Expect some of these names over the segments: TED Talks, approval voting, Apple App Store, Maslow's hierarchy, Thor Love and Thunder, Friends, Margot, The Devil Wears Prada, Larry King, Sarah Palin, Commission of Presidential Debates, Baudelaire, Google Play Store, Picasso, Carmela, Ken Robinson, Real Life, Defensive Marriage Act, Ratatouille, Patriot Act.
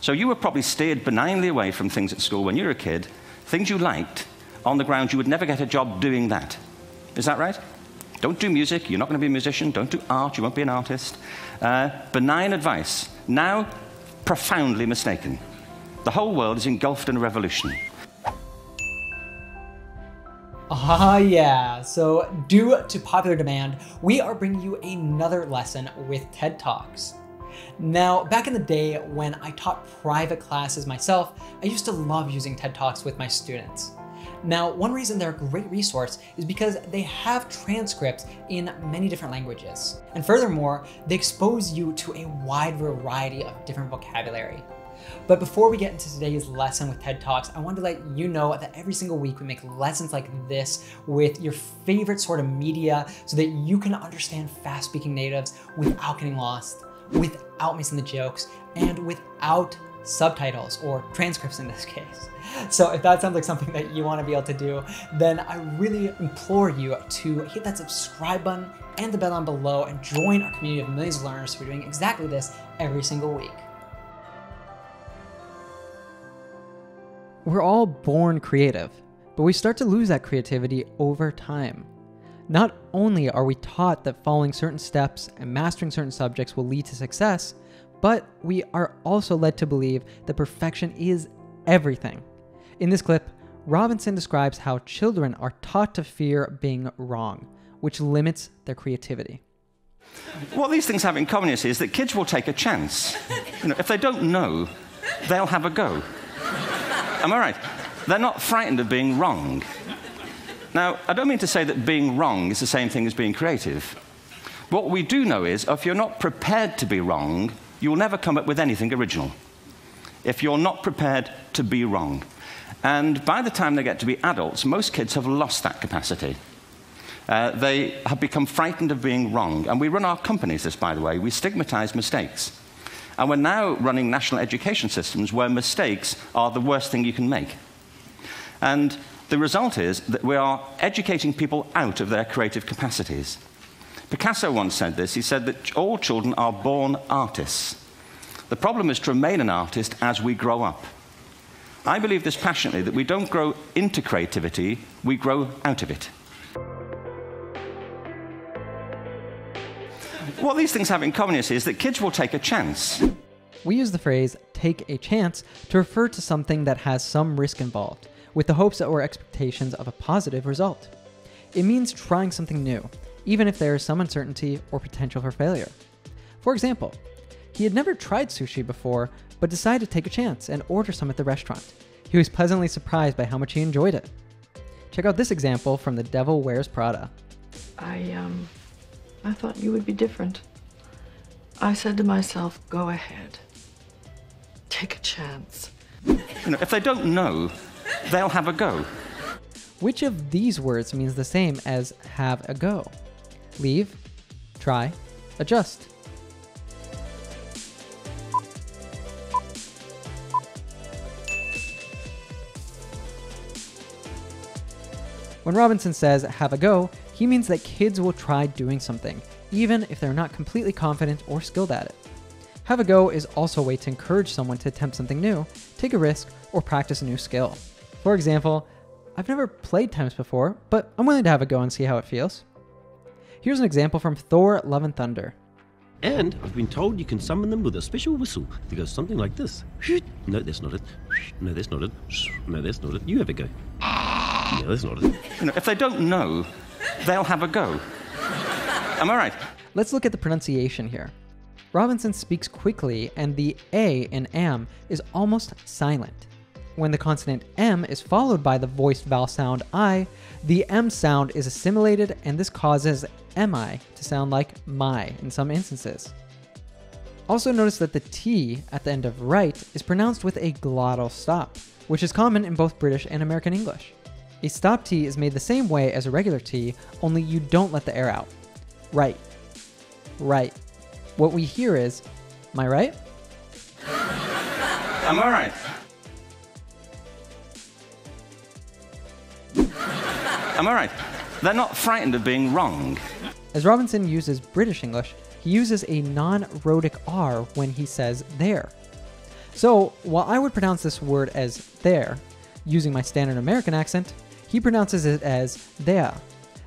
So you were probably steered benignly away from things at school when you were a kid, things you liked, on the grounds you would never get a job doing that. Is that right? Don't do music, you're not going to be a musician. Don't do art, you won't be an artist. Benign advice. Now, profoundly mistaken. The whole world is engulfed in a revolution. Ah, yeah. So, due to popular demand, we are bringing you another lesson with TED Talks. Now, back in the day when I taught private classes myself, I used to love using TED Talks with my students. Now, one reason they're a great resource is because they have transcripts in many different languages. And furthermore, they expose you to a wide variety of different vocabulary. But before we get into today's lesson with TED Talks, I wanted to let you know that every single week we make lessons like this with your favorite sort of media so that you can understand fast-speaking natives without getting lost, without missing the jokes, and without subtitles, or transcripts in this case. So if that sounds like something that you want to be able to do, then I really implore you to hit that subscribe button and the bell down below and join our community of millions of learners who are doing exactly this every single week. We're all born creative, but we start to lose that creativity over time. Not only are we taught that following certain steps and mastering certain subjects will lead to success, but we are also led to believe that perfection is everything. In this clip, Robinson describes how children are taught to fear being wrong, which limits their creativity. What these things have in common is that kids will take a chance. You know, if they don't know, they'll have a go. Am I right? They're not frightened of being wrong. Now, I don't mean to say that being wrong is the same thing as being creative. What we do know is if you're not prepared to be wrong, you'll never come up with anything original if you're not prepared to be wrong. And by the time they get to be adults, most kids have lost that capacity. They have become frightened of being wrong. And we run our companies this, by the way. We stigmatize mistakes. And we're now running national education systems where mistakes are the worst thing you can make. And the result is that we are educating people out of their creative capacities. Picasso once said this. He said that all children are born artists. The problem is to remain an artist as we grow up. I believe this passionately, that we don't grow into creativity, we grow out of it. What these things have in common is that kids will take a chance. We use the phrase, take a chance, to refer to something that has some risk involved, with the hopes or expectations of a positive result. It means trying something new, even if there is some uncertainty or potential for failure. For example, he had never tried sushi before, but decided to take a chance and order some at the restaurant. He was pleasantly surprised by how much he enjoyed it. Check out this example from The Devil Wears Prada. I thought you would be different. I said to myself, go ahead, take a chance. You know, if they don't know, they'll have a go. Which of these words means the same as have a go? Leave, try, adjust. When Robinson says have a go, he means that kids will try doing something, even if they're not completely confident or skilled at it. Have a go is also a way to encourage someone to attempt something new, take a risk, or practice a new skill. For example, I've never played tennis before, but I'm willing to have a go and see how it feels. Here's an example from Thor Love and Thunder. And I've been told you can summon them with a special whistle that goes something like this. No, that's not it. No, that's not it. No, that's not it. You have a go. No, that's not it. You know, if they don't know, they'll have a go. Am I right? Let's look at the pronunciation here. Robinson speaks quickly, and the A in am is almost silent. When the consonant M is followed by the voiced vowel sound I, the M sound is assimilated, and this causes MI to sound like my in some instances. Also notice that the T at the end of right is pronounced with a glottal stop, which is common in both British and American English. A stop T is made the same way as a regular T, only you don't let the air out. Right. Right. What we hear is, am I right? Am I right? Am I right? They're not frightened of being wrong. As Robinson uses British English, he uses a non-rhotic R when he says there. So while I would pronounce this word as there, using my standard American accent, he pronounces it as there.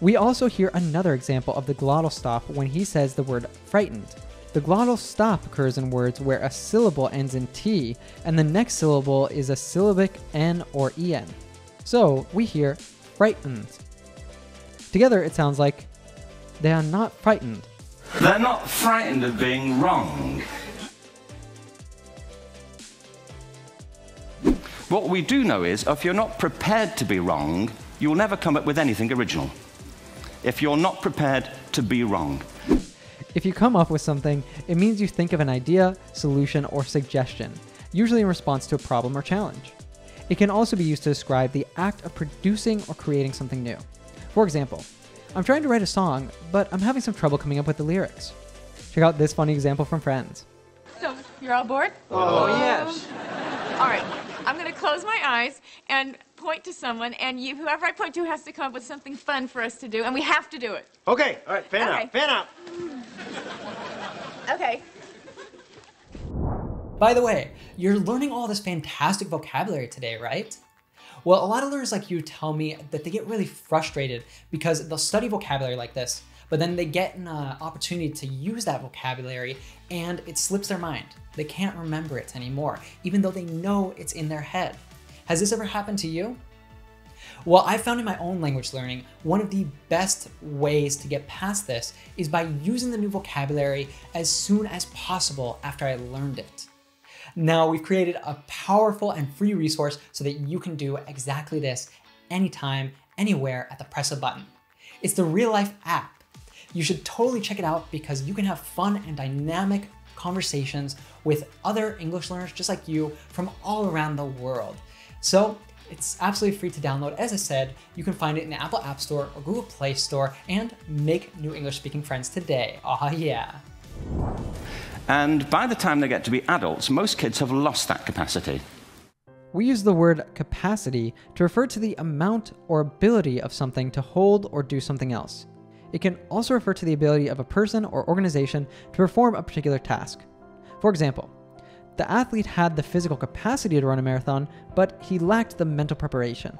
We also hear another example of the glottal stop when he says the word frightened. The glottal stop occurs in words where a syllable ends in T and the next syllable is a syllabic N or EN. So we hear frightened. Together it sounds like they are not frightened. They're not frightened of being wrong. What we do know is, if you're not prepared to be wrong, you'll never come up with anything original. If you're not prepared to be wrong. If you come up with something, it means you think of an idea, solution, or suggestion, usually in response to a problem or challenge. It can also be used to describe the act of producing or creating something new. For example, I'm trying to write a song, but I'm having some trouble coming up with the lyrics. Check out this funny example from Friends. So, you're all bored? Oh, yes. All right. I'm going to close my eyes and point to someone, and you, whoever I point to has to come up with something fun for us to do, and we have to do it. Okay. All right. Fan up. Okay. By the way, you're learning all this fantastic vocabulary today, right? Well, a lot of learners like you tell me that they get really frustrated because they'll study vocabulary like this, but then they get an opportunity to use that vocabulary and it slips their mind. They can't remember it anymore, even though they know it's in their head. Has this ever happened to you? Well, I found in my own language learning, one of the best ways to get past this is by using the new vocabulary as soon as possible after I learned it. Now, we've created a powerful and free resource so that you can do exactly this anytime, anywhere at the press of a button. It's the Real Life app. You should totally check it out because you can have fun and dynamic conversations with other English learners just like you from all around the world. So it's absolutely free to download. As I said, you can find it in the Apple App Store or Google Play Store and make new English speaking friends today. Aw, yeah. And by the time they get to be adults, most kids have lost that capacity. We use the word capacity to refer to the amount or ability of something to hold or do something else. It can also refer to the ability of a person or organization to perform a particular task. For example, the athlete had the physical capacity to run a marathon, but he lacked the mental preparation.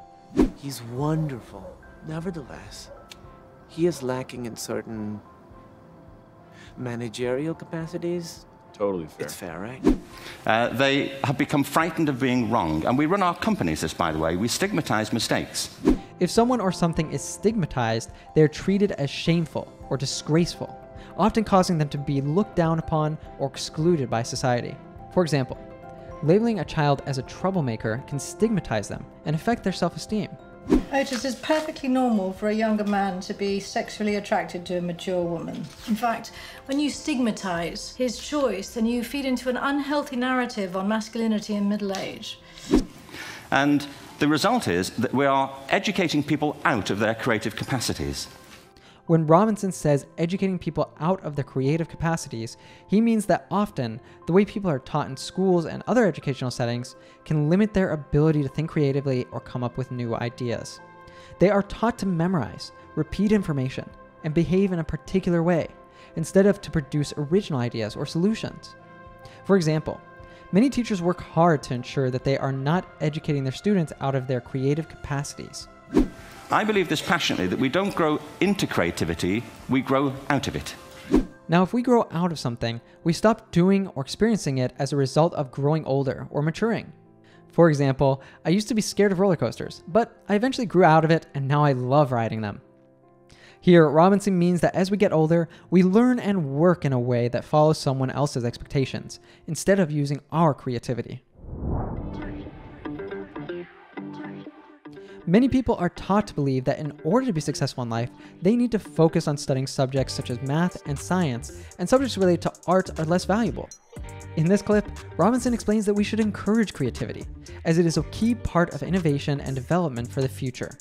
He's wonderful. Nevertheless, he is lacking in certain managerial capacities. Totally fair. It's fair, right? They have become frightened of being wrong. And we run our companies this, by the way. We stigmatize mistakes. If someone or something is stigmatized, they're treated as shameful or disgraceful, often causing them to be looked down upon or excluded by society. For example, labeling a child as a troublemaker can stigmatize them and affect their self-esteem. Otis, it's perfectly normal for a younger man to be sexually attracted to a mature woman. In fact, when you stigmatise his choice, then you feed into an unhealthy narrative on masculinity in middle age. And the result is that we are educating people out of their creative capacities. When Robinson says educating people out of their creative capacities, he means that often the way people are taught in schools and other educational settings can limit their ability to think creatively or come up with new ideas. They are taught to memorize, repeat information, and behave in a particular way, instead of to produce original ideas or solutions. For example, many teachers work hard to ensure that they are not educating their students out of their creative capacities. I believe this passionately, that we don't grow into creativity, we grow out of it. Now, if we grow out of something, we stop doing or experiencing it as a result of growing older or maturing. For example, I used to be scared of roller coasters, but I eventually grew out of it and now I love riding them. Here, Robinson means that as we get older, we learn and work in a way that follows someone else's expectations, instead of using our creativity. Many people are taught to believe that in order to be successful in life, they need to focus on studying subjects such as math and science, and subjects related to art are less valuable. In this clip, Robinson explains that we should encourage creativity, as it is a key part of innovation and development for the future.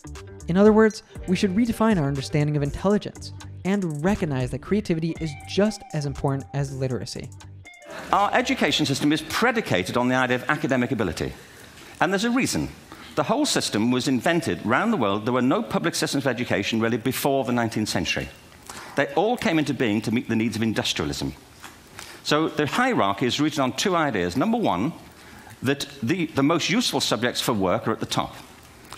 In other words, we should redefine our understanding of intelligence, and recognize that creativity is just as important as literacy. Our education system is predicated on the idea of academic ability, and there's a reason. The whole system was invented around the world. There were no public systems of education really before the 19th century. They all came into being to meet the needs of industrialism. So the hierarchy is rooted on two ideas. Number one, that the most useful subjects for work are at the top.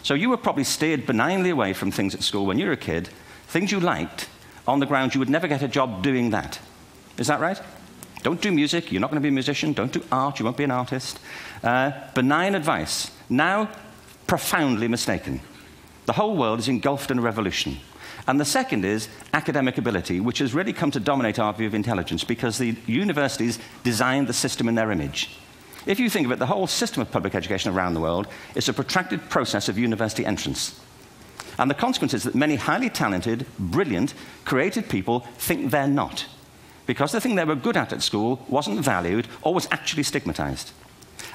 So you were probably steered benignly away from things at school when you were a kid, things you liked, on the ground you would never get a job doing that. Is that right? Don't do music, you're not going to be a musician. Don't do art, you won't be an artist. Benign advice, now profoundly mistaken. The whole world is engulfed in a revolution. And the second is academic ability, which has really come to dominate our view of intelligence because the universities designed the system in their image. If you think of it, the whole system of public education around the world is a protracted process of university entrance. And the consequence is that many highly talented, brilliant, creative people think they're not, because the thing they were good at school wasn't valued or was actually stigmatized.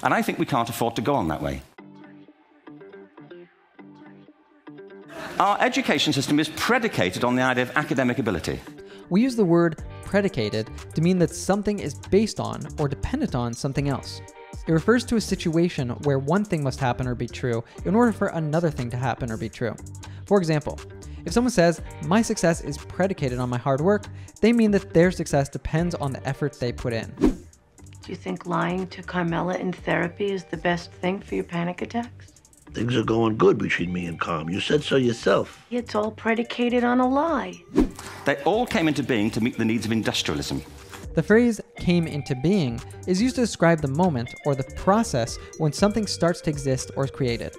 And I think we can't afford to go on that way. Our education system is predicated on the idea of academic ability. We use the word predicated to mean that something is based on or dependent on something else. It refers to a situation where one thing must happen or be true in order for another thing to happen or be true. For example, if someone says, "My success is predicated on my hard work," they mean that their success depends on the effort they put in. Do you think lying to Carmela in therapy is the best thing for your panic attacks? Things are going good between me and Carm. You said so yourself. It's all predicated on a lie. They all came into being to meet the needs of industrialism. The phrase "came into being" is used to describe the moment or the process when something starts to exist or is created.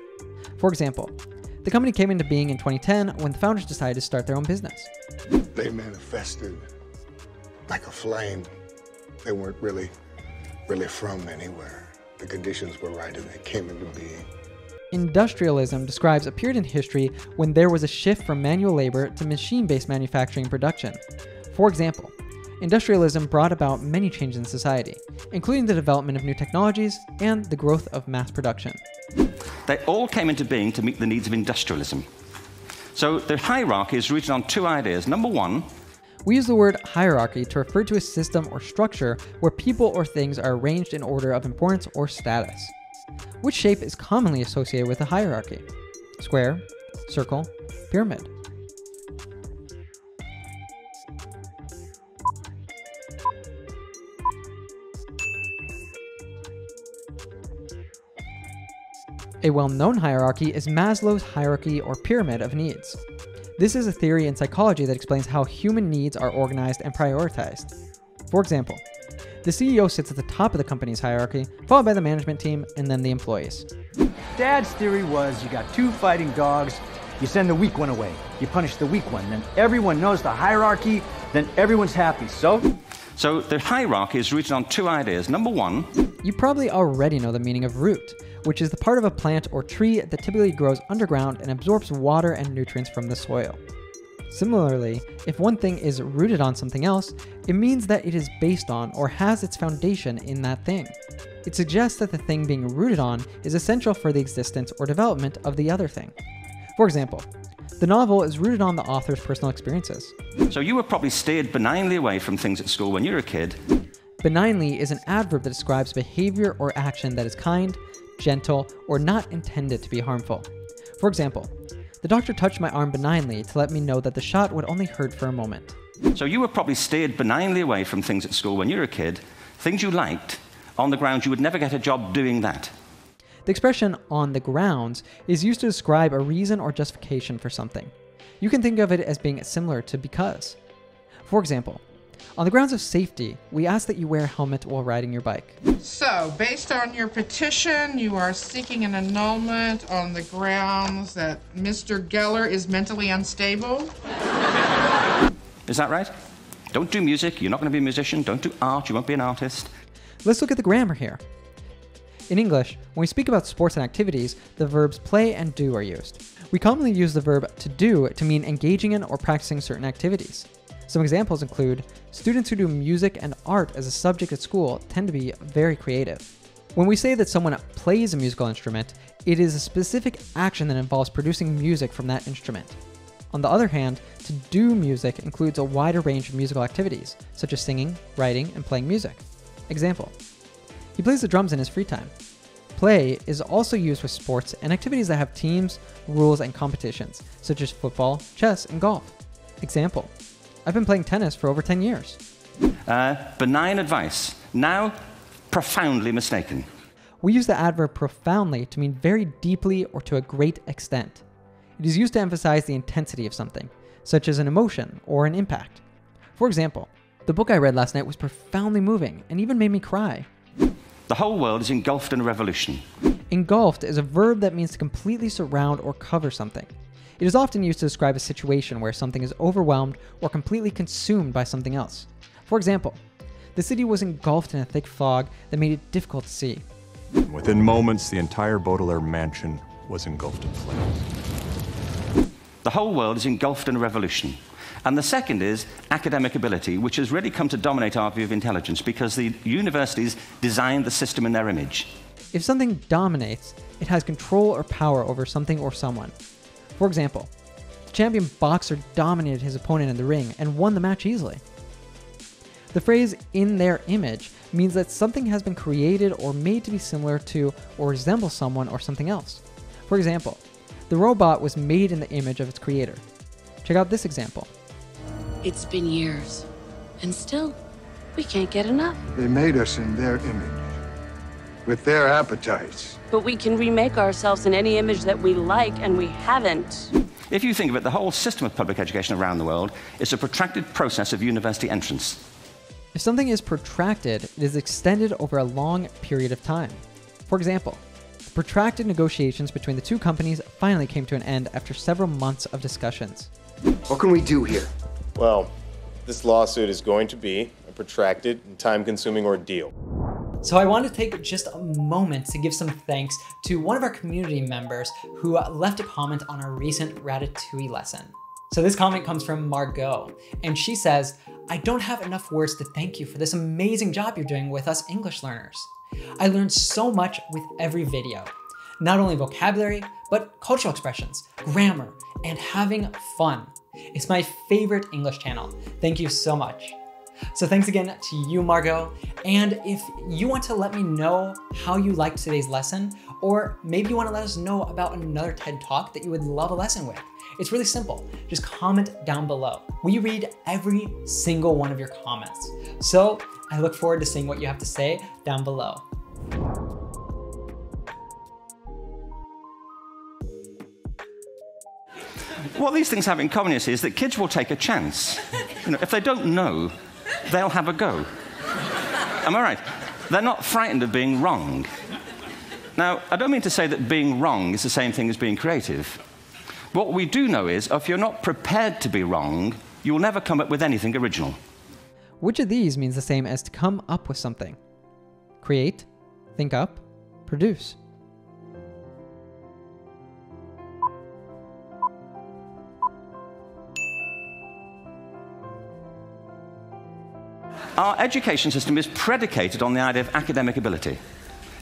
For example, the company came into being in 2010 when the founders decided to start their own business. They manifested like a flame. They weren't really from anywhere. The conditions were right and they came into being. Industrialism describes a period in history when there was a shift from manual labor to machine-based manufacturing and production. For example, industrialism brought about many changes in society, including the development of new technologies and the growth of mass production. They all came into being to meet the needs of industrialism. So the hierarchy is rooted on two ideas. Number one, we use the word hierarchy to refer to a system or structure where people or things are arranged in order of importance or status. Which shape is commonly associated with a hierarchy? Square, circle, pyramid. A well-known hierarchy is Maslow's hierarchy or pyramid of needs. This is a theory in psychology that explains how human needs are organized and prioritized. For example, the CEO sits at the top of the company's hierarchy, followed by the management team, and then the employees. Dad's theory was you got two fighting dogs, you send the weak one away, you punish the weak one, then everyone knows the hierarchy, then everyone's happy, So the hierarchy is rooted on two ideas. Number one, you probably already know the meaning of root, which is the part of a plant or tree that typically grows underground and absorbs water and nutrients from the soil. Similarly, if one thing is rooted on something else, it means that it is based on or has its foundation in that thing. It suggests that the thing being rooted on is essential for the existence or development of the other thing. For example, the novel is rooted on the author's personal experiences. So you were probably steered benignly away from things at school when you were a kid. Benignly is an adverb that describes behavior or action that is kind, gentle, or not intended to be harmful. For example, the doctor touched my arm benignly to let me know that the shot would only hurt for a moment. So you were probably steered benignly away from things at school when you were a kid, things you liked, on the grounds you would never get a job doing that. The expression "on the grounds" is used to describe a reason or justification for something. You can think of it as being similar to because. For example, on the grounds of safety, we ask that you wear a helmet while riding your bike. So, based on your petition, you are seeking an annulment on the grounds that Mr. Geller is mentally unstable? Is that right? Don't do music, you're not going to be a musician. Don't do art, you won't be an artist. Let's look at the grammar here. In English, when we speak about sports and activities, the verbs play and do are used. We commonly use the verb to do to mean engaging in or practicing certain activities. Some examples include students who do music and art as a subject at school tend to be very creative. When we say that someone plays a musical instrument, it is a specific action that involves producing music from that instrument. On the other hand, to do music includes a wider range of musical activities, such as singing, writing, and playing music. Example, he plays the drums in his free time. Play is also used with sports and activities that have teams, rules, and competitions, such as football, chess, and golf. Example, I've been playing tennis for over 10 years. Benign advice, now profoundly mistaken. we use the adverb profoundly to mean very deeply or to a great extent. It is used to emphasize the intensity of something, such as an emotion or an impact. For example, the book I read last night was profoundly moving and even made me cry. The whole world is engulfed in a revolution. Engulfed is a verb that means to completely surround or cover something. It is often used to describe a situation where something is overwhelmed or completely consumed by something else. For example, the city was engulfed in a thick fog that made it difficult to see. Within moments, the entire Baudelaire mansion was engulfed in flames. The whole world is engulfed in a revolution. And the second is academic ability, which has really come to dominate our view of intelligence because the universities designed the system in their image. If something dominates, it has control or power over something or someone. For example, the champion boxer dominated his opponent in the ring and won the match easily. The phrase "in their image" means that something has been created or made to be similar to or resemble someone or something else. For example, the robot was made in the image of its creator. Check out this example. It's been years, and still, we can't get enough. They made us in their image, with their appetites. But we can remake ourselves in any image that we like, and we haven't. If you think of it, the whole system of public education around the world is a protracted process of university entrance. If something is protracted, it is extended over a long period of time. For example, the protracted negotiations between the two companies finally came to an end after several months of discussions. What can we do here? Well, this lawsuit is going to be a protracted and time-consuming ordeal. So I want to take just a moment to give some thanks to one of our community members who left a comment on our recent Ratatouille lesson. So this comment comes from Margot, and she says, "I don't have enough words to thank you for this amazing job you're doing with us English learners. I learned so much with every video. Not only vocabulary, but cultural expressions, grammar, and having fun. It's my favorite English channel. Thank you so much." So thanks again to you, Margot. And if you want to let me know how you liked today's lesson, or maybe you want to let us know about another TED Talk that you would love a lesson with, it's really simple. Just comment down below. We read every single one of your comments. So I look forward to seeing what you have to say down below. What these things have in common is that kids will take a chance. You know, if they don't know, they'll have a go. Am I right? They're not frightened of being wrong. Now, I don't mean to say that being wrong is the same thing as being creative. What we do know is, if you're not prepared to be wrong, you will never come up with anything original. Which of these means the same as to come up with something? Create, think up, produce. Our education system is predicated on the idea of academic ability.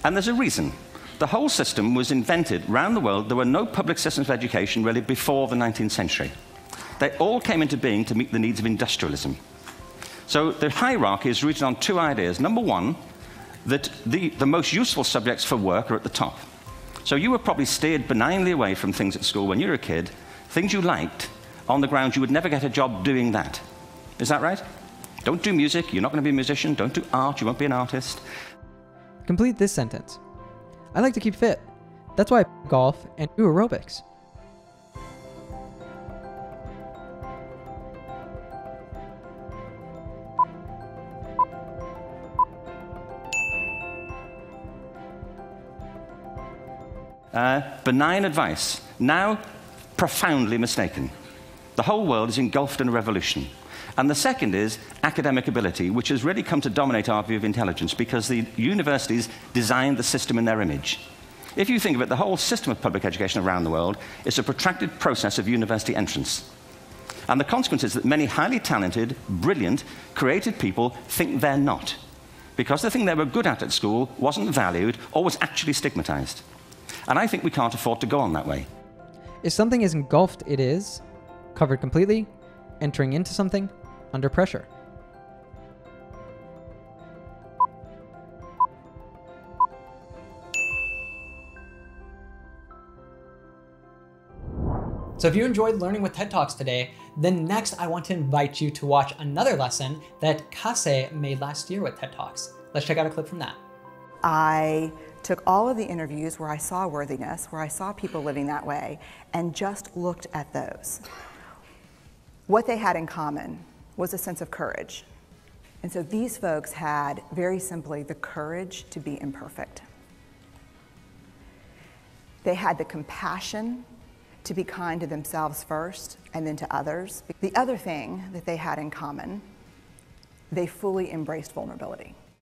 And there's a reason. The whole system was invented around the world. There were no public systems of education really before the 19th century. They all came into being to meet the needs of industrialism. So the hierarchy is rooted on two ideas. Number one, that the most useful subjects for work are at the top. So you were probably steered benignly away from things at school when you were a kid, things you liked, on the ground you would never get a job doing that. Is that right? Don't do music, you're not going to be a musician. Don't do art, you won't be an artist. Complete this sentence. I like to keep fit. That's why I play golf and do aerobics. Benign advice, now profoundly mistaken. The whole world is engulfed in a revolution. And the second is academic ability, which has really come to dominate our view of intelligence because the universities designed the system in their image. If you think of it, the whole system of public education around the world is a protracted process of university entrance. And the consequence is that many highly talented, brilliant, creative people think they're not, because the thing they were good at school wasn't valued or was actually stigmatized. And I think we can't afford to go on that way. If something is engulfed, it is covered completely, entering into something, under pressure. So if you enjoyed learning with TED Talks today, then next I want to invite you to watch another lesson that Kase made last year with TED Talks. Let's check out a clip from that. I took all of the interviews where I saw worthiness, where I saw people living that way, and just looked at those. What they had in common was a sense of courage. And so these folks had, very simply, the courage to be imperfect. They had the compassion to be kind to themselves first and then to others. The other thing that they had in common, they fully embraced vulnerability.